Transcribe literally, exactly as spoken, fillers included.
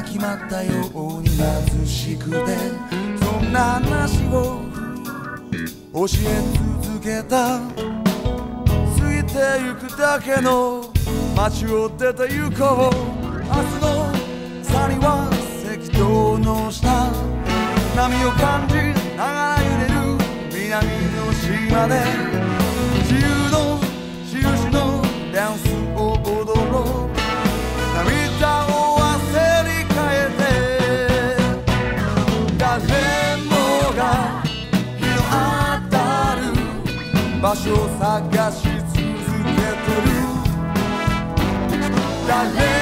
が決まったように貧しくて、そんな話を教え続けた。過ぎてゆくだけの街を出て行こう。明日の朝には赤道の下、波を感じながら揺れる南の島で、自由の印のダンスを踊ろう。涙を汗に変えて、誰もが日の当たる場所を探し続けてる。誰